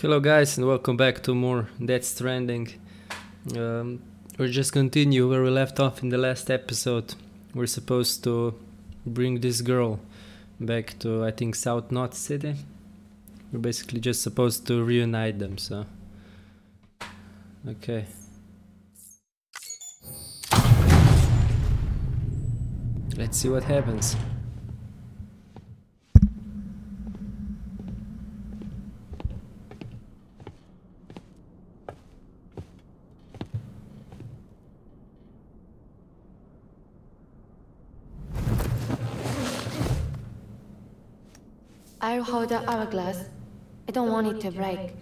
Hello guys, and welcome back to more Death Stranding. We're just continue where we left off in the last episode. We're supposed to bring this girl back to, I think, South Knot City. We're basically just supposed to reunite them, so... Okay. Let's see what happens. I'll hold the hourglass. I don't want it to break.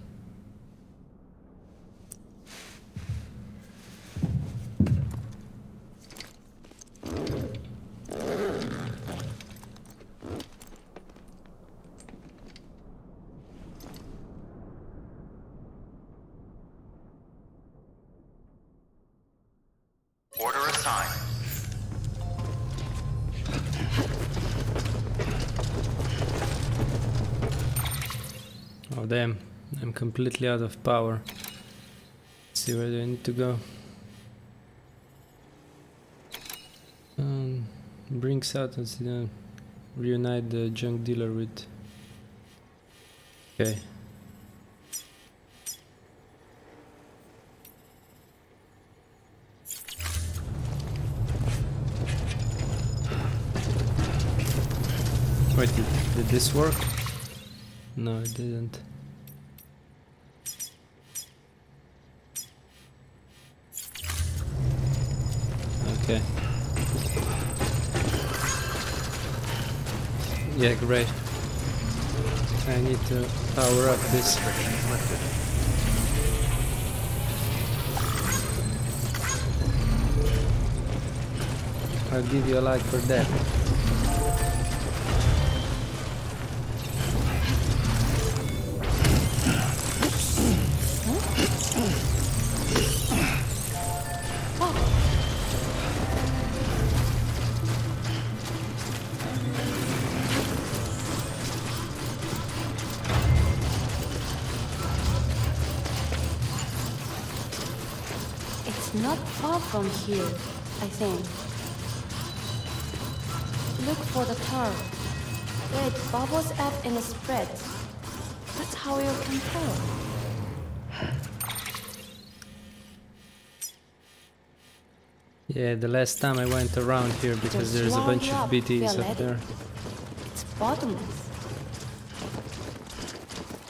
Damn, I'm completely out of power. Let's see, where do I need to go? Brings out and reunite the junk dealer with... Okay. Wait, did this work? No, it didn't. Okay. Yeah, great. I need to power up this. I'll give you a light for that. Not far from here, I think. Look for the curve. It bubbles up and spreads. That's how you can tell. Yeah, the last time I went around here because there's a bunch of BTs up there. It's bottomless.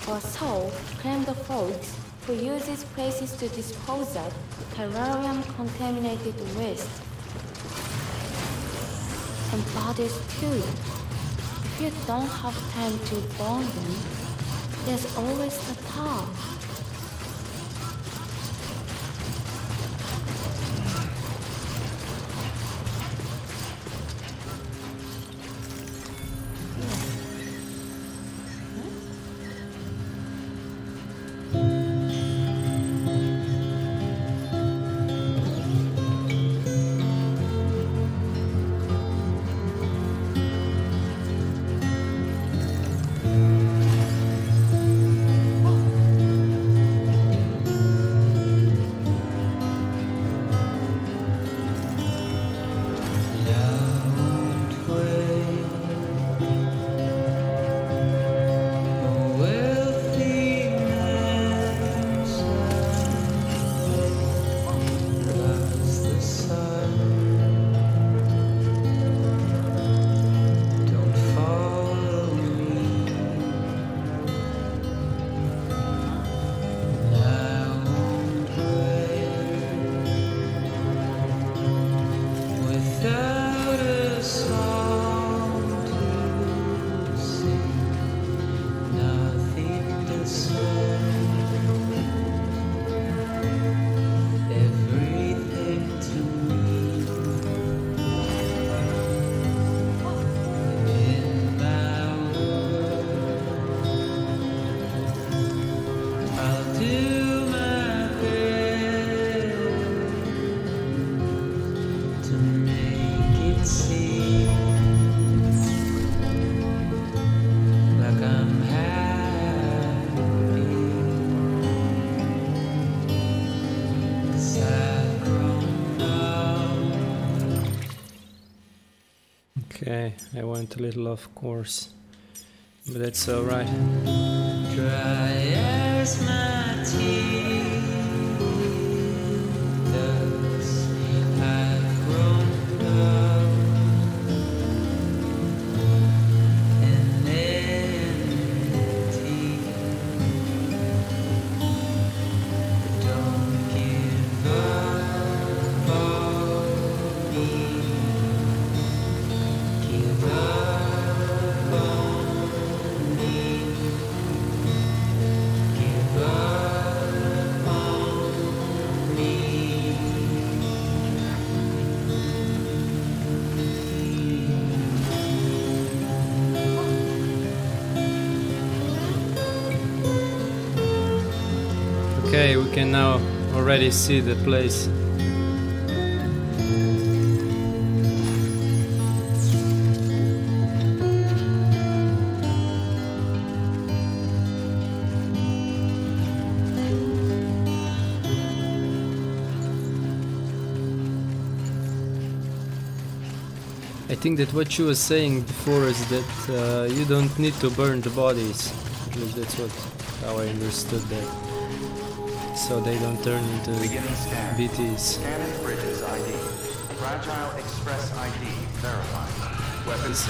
Or so claim the folks who use these places to dispose of terrarium-contaminated waste. And bodies too. If you don't have time to burn them, there's always the pile. Okay, I went a little off course, but that's alright. Dry as my tears, I've grown up, and empty. But don't give up on me. Okay, we can now already see the place. I think that what you were saying before is that you don't need to burn the bodies. At least that's how I understood that. So they don't turn into BTs. Scanning Bridges ID. Fragile Express ID verified. Weapons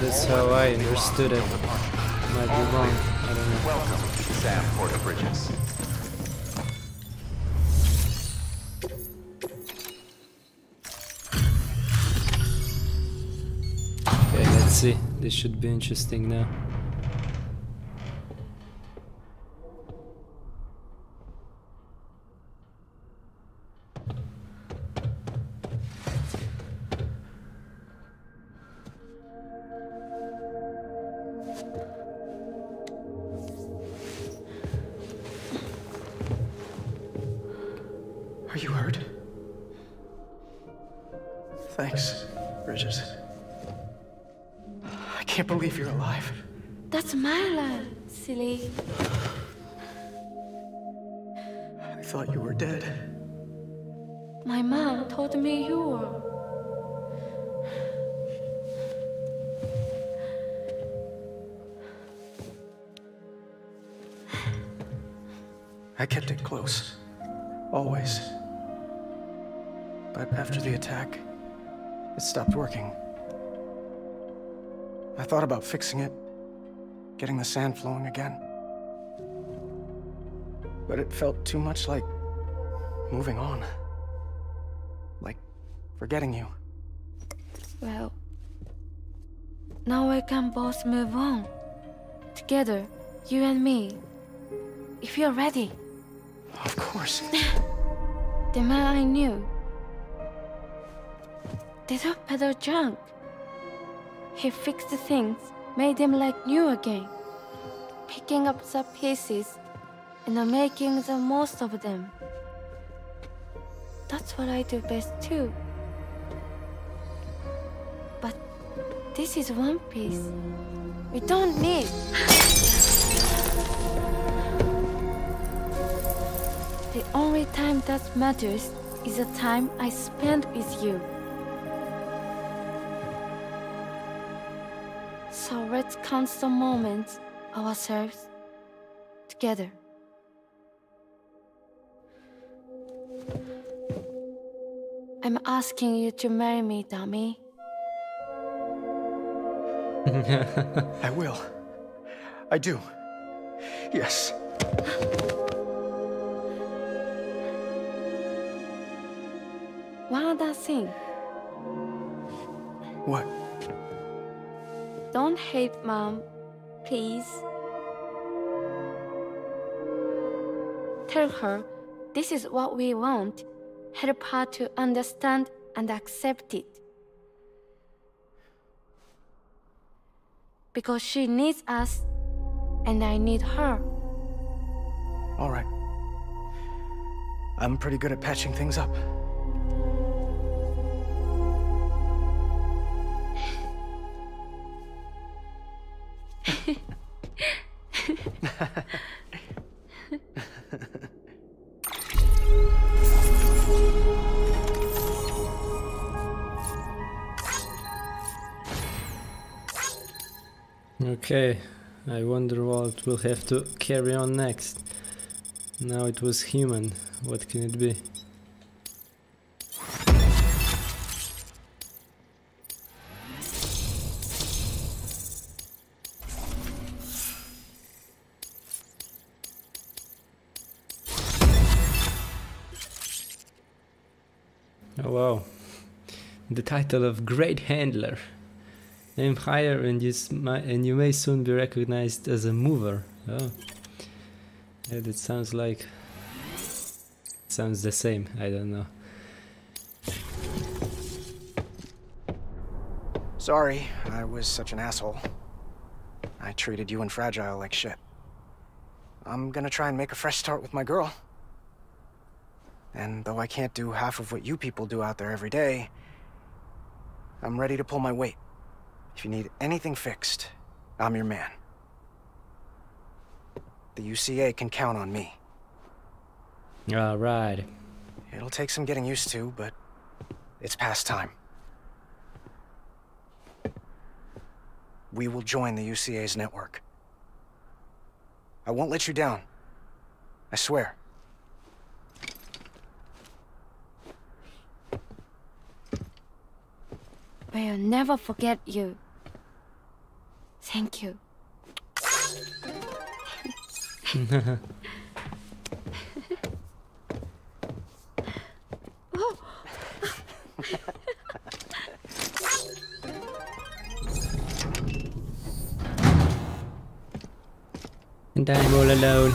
that's how I understood it. Might be wrong. I don't know. Welcome to Sam Bridges. Okay, let's see. This should be interesting now. Are you hurt? Thanks, Bridges. I can't believe you're alive. That's my lad, silly. I thought you were dead. My mom told me you were. I kept it close. Always. But after the attack, it stopped working. I thought about fixing it, getting the sand flowing again. But it felt too much like moving on. Like forgetting you. Well, now we can both move on. Together, you and me. If you're ready. Of course. The man I knew. They don't peddle junk. He fixed things, made them like new again. Picking up the pieces and making the most of them. That's what I do best too. But this is one piece. We don't need. The only time that matters is the time I spend with you. So let's count the moments ourselves together. I'm asking you to marry me, dummy. I will. I do. Yes. One other thing. What? Don't hate Mom, please. Tell her this is what we want. Help her to understand and accept it. Because she needs us, and I need her. All right. I'm pretty good at patching things up. Okay, I wonder what we'll have to carry on next. Now it was human, what can it be? Oh wow, the title of Great Handler. Aim higher and you may soon be recognized as a mover. Oh. Yeah, that sounds like... sounds the same, I don't know. Sorry, I was such an asshole. I treated you and Fragile like shit. I'm gonna try and make a fresh start with my girl. And though I can't do half of what you people do out there every day, I'm ready to pull my weight. If you need anything fixed, I'm your man. The UCA can count on me. All right. It'll take some getting used to, but it's past time. We will join the UCA's network. I won't let you down. I swear. We'll never forget you. Thank you. And I'm all alone.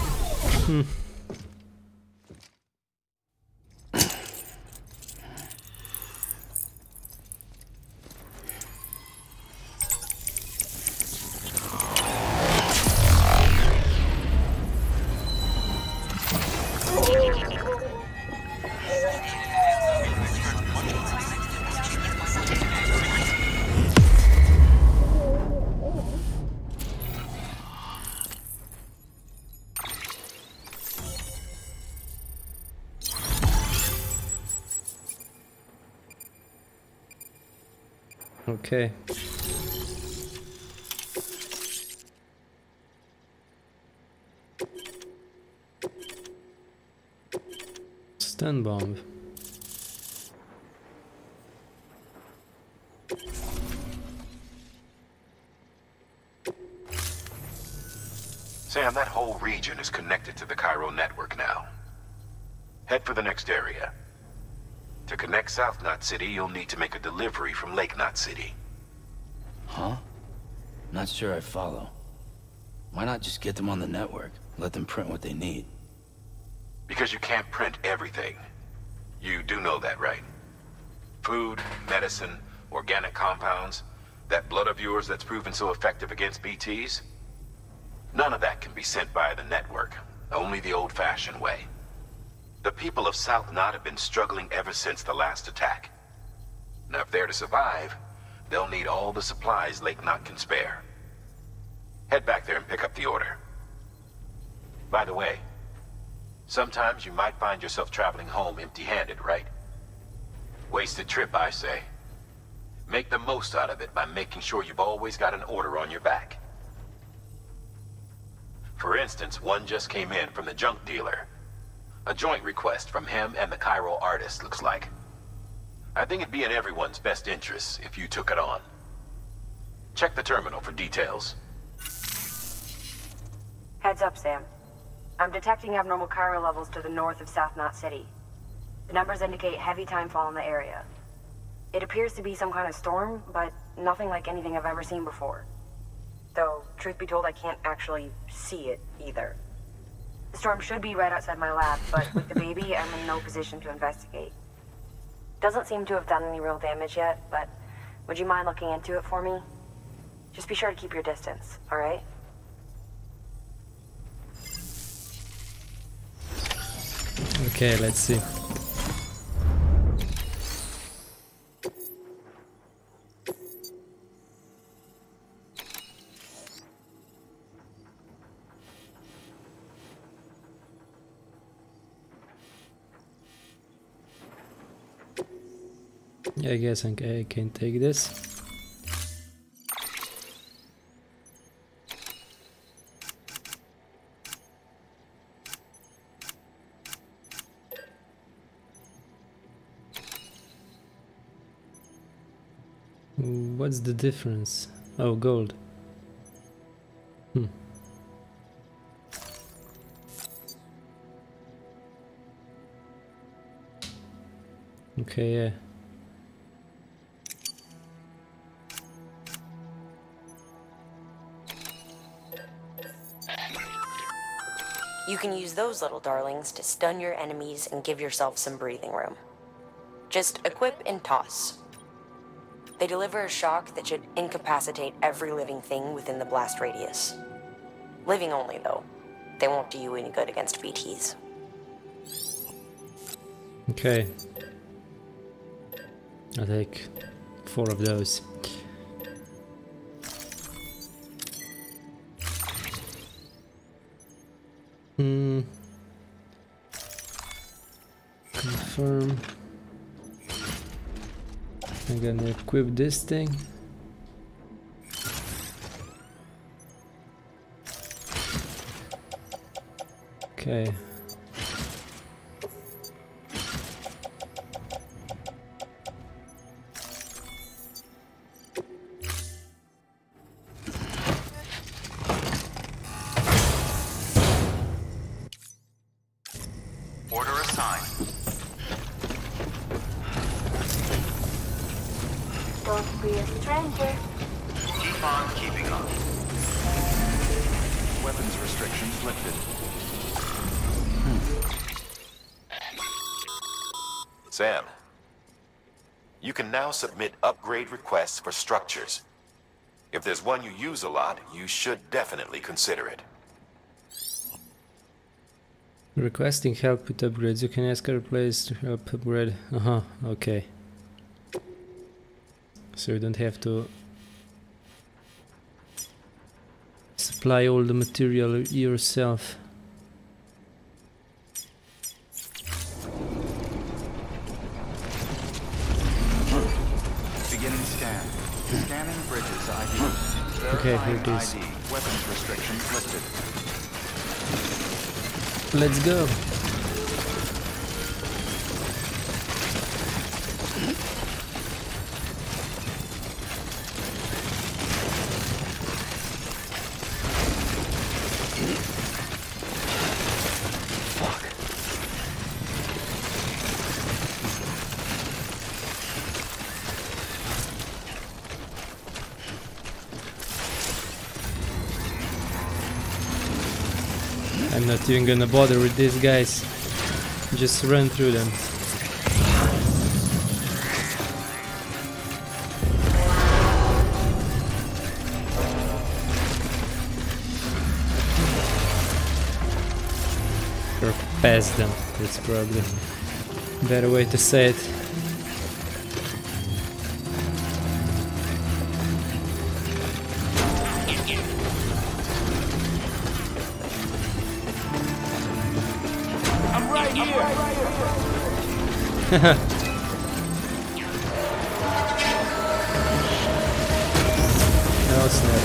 Okay. Stun bomb. Sam, that whole region is connected to the Cairo network now. Head for the next area. To connect South Knot City, you'll need to make a delivery from Lake Knot City. Huh? Not sure I follow. Why not just get them on the network? Let them print what they need. Because you can't print everything. You do know that, right? Food, medicine, organic compounds, that blood of yours that's proven so effective against BTs? None of that can be sent by the network. Only the old-fashioned way. The people of South Knot have been struggling ever since the last attack. Now if they're to survive, they'll need all the supplies Lake Knot can spare. Head back there and pick up the order. By the way, sometimes you might find yourself traveling home empty-handed, right? Wasted trip, I say. Make the most out of it by making sure you've always got an order on your back. For instance, one just came in from the junk dealer. A joint request from him and the Cairo artist, looks like. I think it'd be in everyone's best interests if you took it on. Check the terminal for details. Heads up, Sam. I'm detecting abnormal Cairo levels to the north of South Knot City. The numbers indicate heavy timefall in the area. It appears to be some kind of storm, but nothing like anything I've ever seen before. Though, truth be told, I can't actually see it either. The storm should be right outside my lab, but with the baby, I'm in no position to investigate. Doesn't seem to have done any real damage yet, but would you mind looking into it for me? Just be sure to keep your distance, all right? Okay, let's see. I guess I can take this. What's the difference? Oh, gold. Hmm. Okay, yeah. You can use those little darlings to stun your enemies and give yourself some breathing room. Just equip and toss. They deliver a shock that should incapacitate every living thing within the blast radius. Living only, though. They won't do you any good against BTs. Okay. I'll take 4 of those. Hmm. Confirm. I'm gonna equip this thing. Okay. Sam, you can now submit upgrade requests for structures. If there's one you use a lot, you should definitely consider it. Requesting help with upgrades. You can ask other players to help upgrade. Okay. So you don't have to supply all the material yourself. Okay, here it is. Weapons restrictions lifted. Let's go. I'm not even gonna bother with these guys, just run through them. Or past them, that's probably a better way to say it. No snap.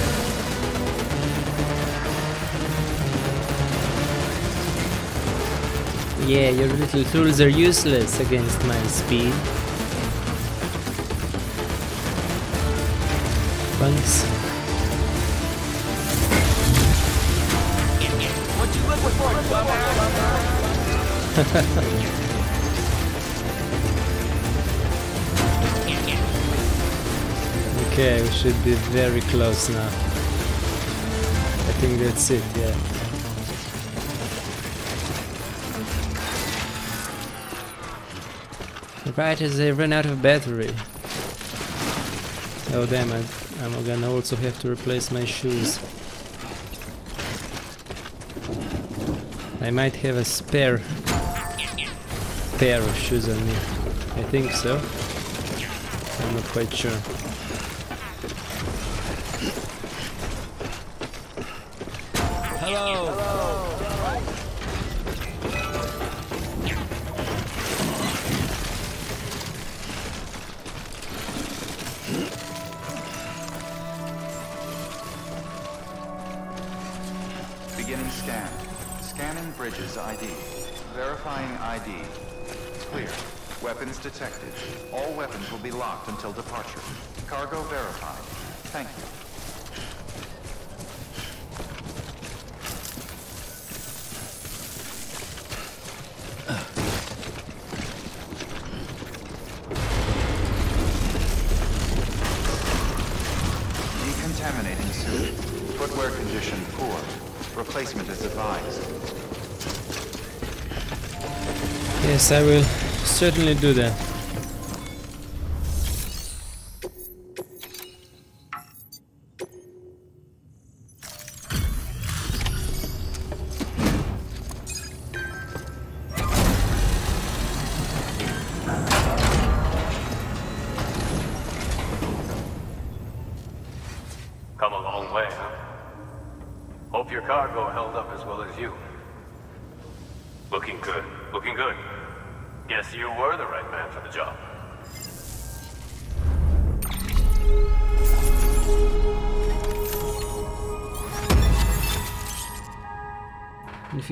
Yeah, your little tools are useless against my speed. Thanks. What you looking for? Okay, we should be very close now. I think that's it, yeah. Right as I ran out of battery. Oh damn, I'm gonna also have to replace my shoes. I might have a spare pair of shoes on me. I think so. I'm not quite sure. Hello. Beginning scan. Scanning Bridges ID. Verifying ID. Clear. Weapons detected. All weapons will be locked until departure. Cargo verified. Thank you. Decontaminating suit. Footwear condition poor. Replacement is advised. Yes, I will certainly do that.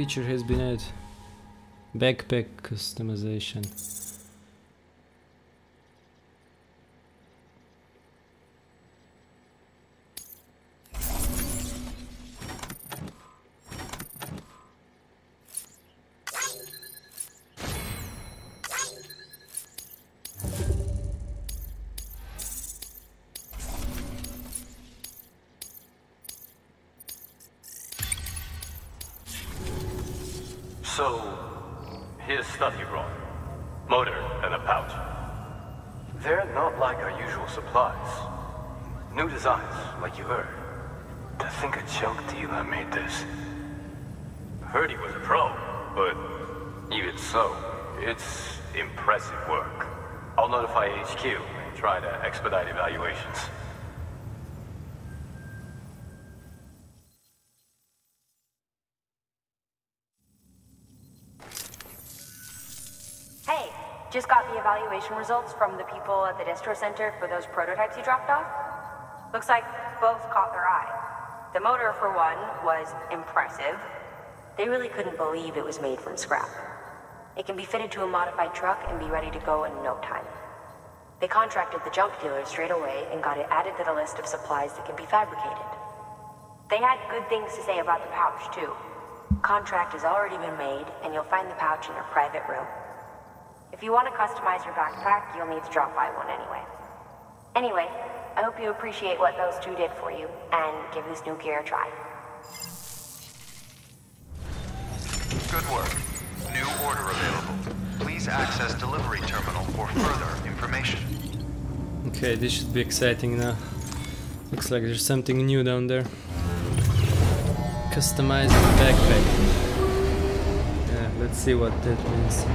Feature has been added. Backpack customization. Just got the evaluation results from the people at the distro center for those prototypes you dropped off. Looks like both caught their eye. The motor, for one, was impressive. They really couldn't believe it was made from scrap. It can be fitted to a modified truck and be ready to go in no time. They contracted the junk dealer straight away and got it added to the list of supplies that can be fabricated. They had good things to say about the pouch, too. Contract has already been made, and you'll find the pouch in your private room. If you want to customize your backpack, you'll need to drop by one anyway. Anyway, I hope you appreciate what those two did for you, and give this new gear a try. Good work. New order available. Please access delivery terminal for further information. Okay, this should be exciting now. Looks like there's something new down there. Customize the backpack. Yeah, let's see what that means.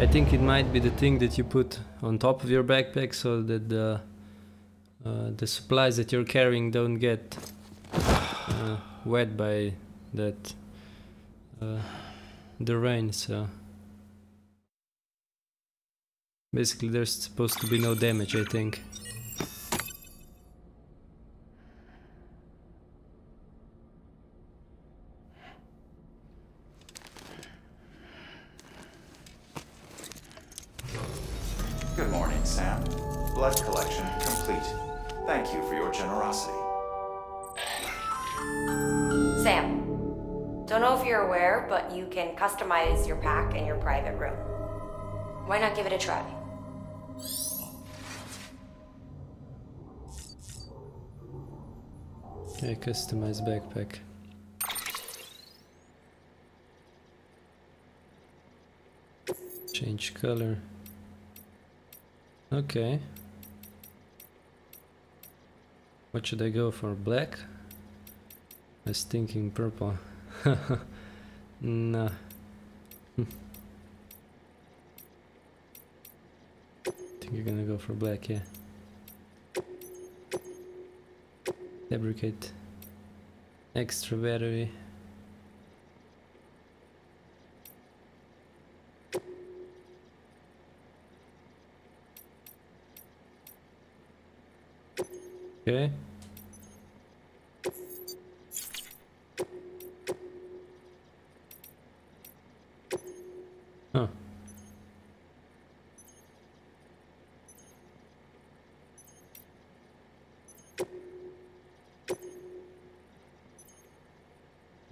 I think it might be the thing that you put on top of your backpack so that the supplies that you're carrying don't get wet by that the rain. So basically, there's supposed to be no damage, I think. Customize your pack in your private room. Why not give it a try? Yeah, customize backpack. Change color. Okay. What should I go for? Black? I was thinking purple. No. I think you're gonna go for black, yeah. Fabricate extra battery. Okay.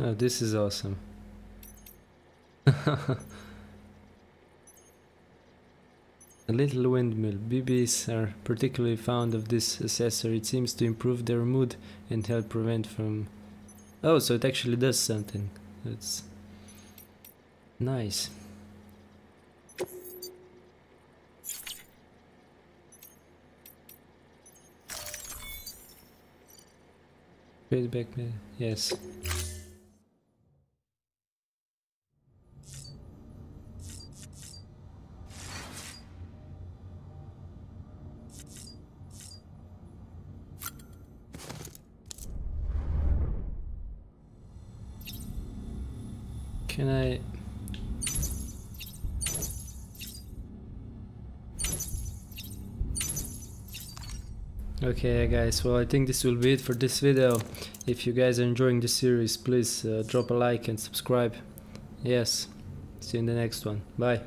Oh, this is awesome. A little windmill. BBs are particularly fond of this accessory. It seems to improve their mood and help prevent from... Oh, so it actually does something. That's nice. Wait, back, yes. Can I? Okay guys, well I think this will be it for this video. If you guys are enjoying this series, please drop a like and subscribe. Yes, see you in the next one. Bye.